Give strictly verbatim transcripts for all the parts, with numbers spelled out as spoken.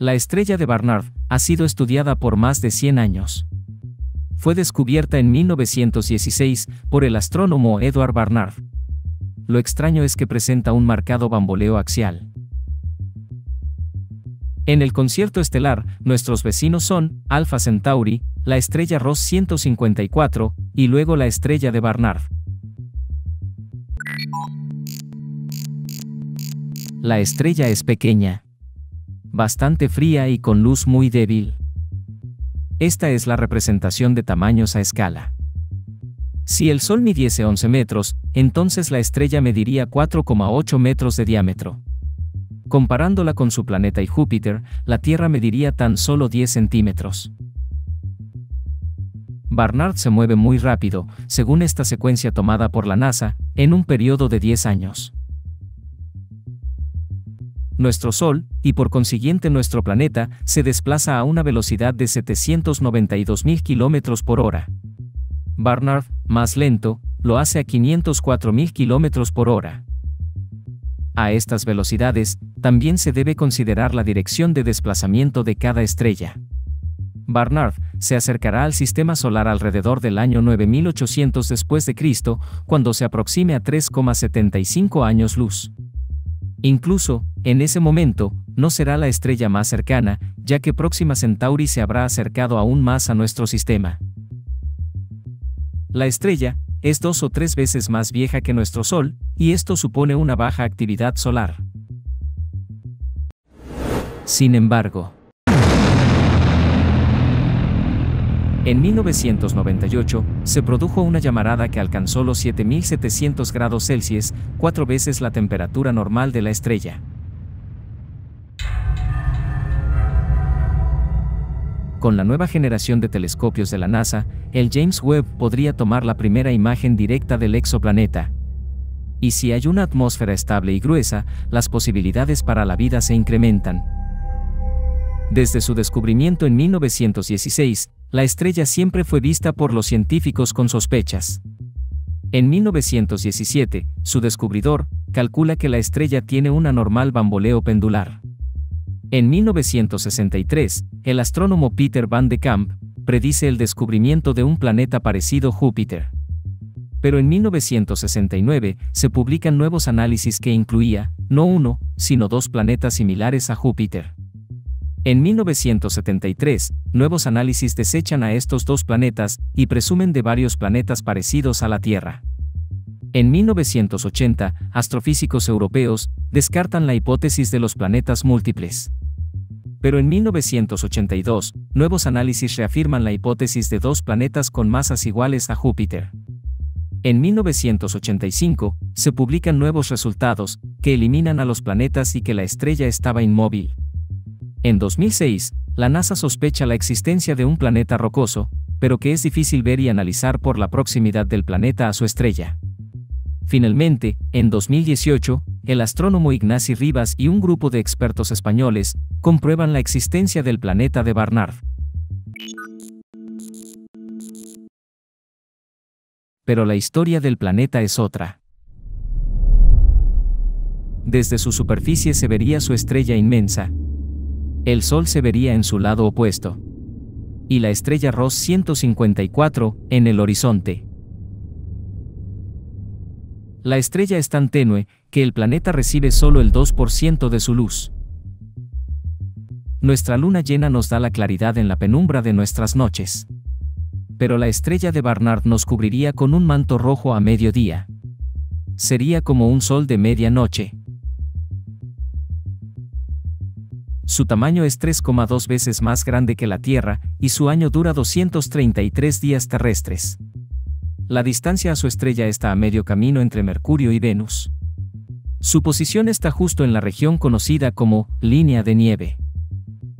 La estrella de Barnard ha sido estudiada por más de cien años. Fue descubierta en mil novecientos dieciséis por el astrónomo Edward Barnard. Lo extraño es que presenta un marcado bamboleo axial. En el concierto estelar, nuestros vecinos son Alpha Centauri, la estrella Ross ciento cincuenta y cuatro, y luego la estrella de Barnard. La estrella es pequeña, bastante fría y con luz muy débil. Esta es la representación de tamaños a escala. Si el Sol midiese once metros, entonces la estrella mediría cuatro coma ocho metros de diámetro. Comparándola con su planeta y Júpiter, la Tierra mediría tan solo diez centímetros. Barnard se mueve muy rápido, según esta secuencia tomada por la NASA, en un periodo de diez años. Nuestro Sol, y por consiguiente nuestro planeta, se desplaza a una velocidad de setecientos noventa y dos mil kilómetros por hora. Barnard, más lento, lo hace a quinientos cuatro mil kilómetros por hora. A estas velocidades, también se debe considerar la dirección de desplazamiento de cada estrella. Barnard se acercará al sistema solar alrededor del año nueve mil ochocientos después de Cristo, cuando se aproxime a tres coma setenta y cinco años luz. Incluso, en ese momento, no será la estrella más cercana, ya que Próxima Centauri se habrá acercado aún más a nuestro sistema. La estrella es dos o tres veces más vieja que nuestro Sol, y esto supone una baja actividad solar. Sin embargo, en mil novecientos noventa y ocho, se produjo una llamarada que alcanzó los siete mil setecientos grados Celsius, cuatro veces la temperatura normal de la estrella. Con la nueva generación de telescopios de la NASA, el James Webb podría tomar la primera imagen directa del exoplaneta. Y si hay una atmósfera estable y gruesa, las posibilidades para la vida se incrementan. Desde su descubrimiento en mil novecientos dieciséis, la estrella siempre fue vista por los científicos con sospechas. En mil novecientos diecisiete, su descubridor calcula que la estrella tiene un anormal bamboleo pendular. En mil novecientos sesenta y tres, el astrónomo Peter van de Kamp predice el descubrimiento de un planeta parecido a Júpiter. Pero en mil novecientos sesenta y nueve, se publican nuevos análisis que incluía, no uno, sino dos planetas similares a Júpiter. En mil novecientos setenta y tres, nuevos análisis desechan a estos dos planetas y presumen de varios planetas parecidos a la Tierra. En mil novecientos ochenta, astrofísicos europeos descartan la hipótesis de los planetas múltiples. Pero en mil novecientos ochenta y dos, nuevos análisis reafirman la hipótesis de dos planetas con masas iguales a Júpiter. En mil novecientos ochenta y cinco, se publican nuevos resultados que eliminan a los planetas y que la estrella estaba inmóvil. En dos mil seis, la NASA sospecha la existencia de un planeta rocoso, pero que es difícil ver y analizar por la proximidad del planeta a su estrella. Finalmente, en dos mil dieciocho, el astrónomo Ignasi Ribas y un grupo de expertos españoles comprueban la existencia del planeta de Barnard. Pero la historia del planeta es otra. Desde su superficie se vería su estrella inmensa. El Sol se vería en su lado opuesto. Y la estrella Ross ciento cincuenta y cuatro, en el horizonte. La estrella es tan tenue que el planeta recibe solo el dos por ciento de su luz. Nuestra luna llena nos da la claridad en la penumbra de nuestras noches. Pero la estrella de Barnard nos cubriría con un manto rojo a mediodía. Sería como un sol de medianoche. Su tamaño es tres coma dos veces más grande que la Tierra, y su año dura doscientos treinta y tres días terrestres. La distancia a su estrella está a medio camino entre Mercurio y Venus. Su posición está justo en la región conocida como línea de nieve,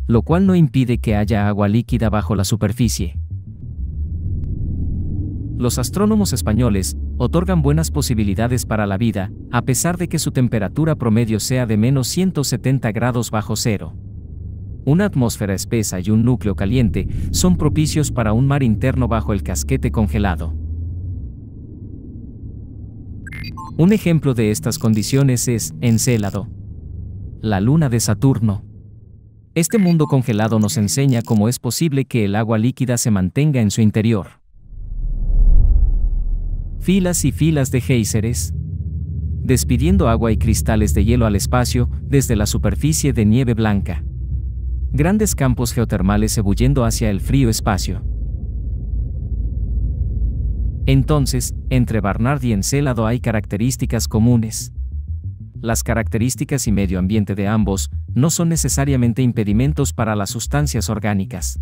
lo cual no impide que haya agua líquida bajo la superficie. Los astrónomos españoles otorgan buenas posibilidades para la vida, a pesar de que su temperatura promedio sea de menos ciento setenta grados bajo cero. Una atmósfera espesa y un núcleo caliente son propicios para un mar interno bajo el casquete congelado. Un ejemplo de estas condiciones es Encelado, la luna de Saturno. Este mundo congelado nos enseña cómo es posible que el agua líquida se mantenga en su interior. Filas y filas de géiseres, despidiendo agua y cristales de hielo al espacio desde la superficie de nieve blanca. Grandes campos geotermales ebulliendo hacia el frío espacio. Entonces, entre Barnard y Encelado hay características comunes. Las características y medio ambiente de ambos no son necesariamente impedimentos para las sustancias orgánicas.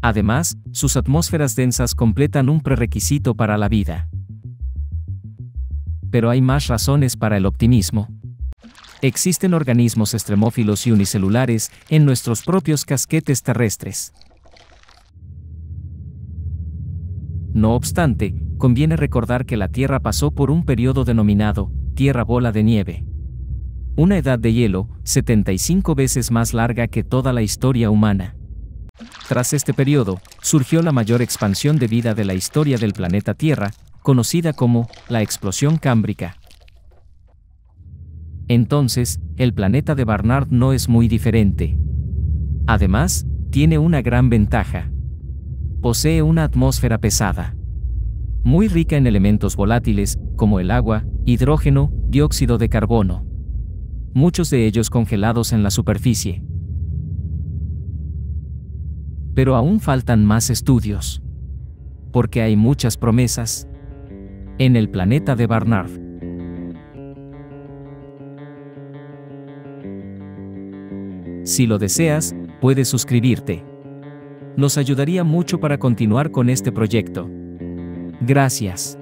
Además, sus atmósferas densas completan un prerequisito para la vida. Pero hay más razones para el optimismo. Existen organismos extremófilos y unicelulares en nuestros propios casquetes terrestres. No obstante, conviene recordar que la Tierra pasó por un periodo denominado Tierra Bola de Nieve. Una edad de hielo, setenta y cinco veces más larga que toda la historia humana. Tras este periodo, surgió la mayor expansión de vida de la historia del planeta Tierra, conocida como la explosión cámbrica. Entonces, el planeta de Barnard no es muy diferente. Además, tiene una gran ventaja. Posee una atmósfera pesada, muy rica en elementos volátiles, como el agua, hidrógeno, dióxido de carbono, muchos de ellos congelados en la superficie. Pero aún faltan más estudios, porque hay muchas promesas en el planeta de Barnard. Si lo deseas, puedes suscribirte. Nos ayudaría mucho para continuar con este proyecto. Gracias.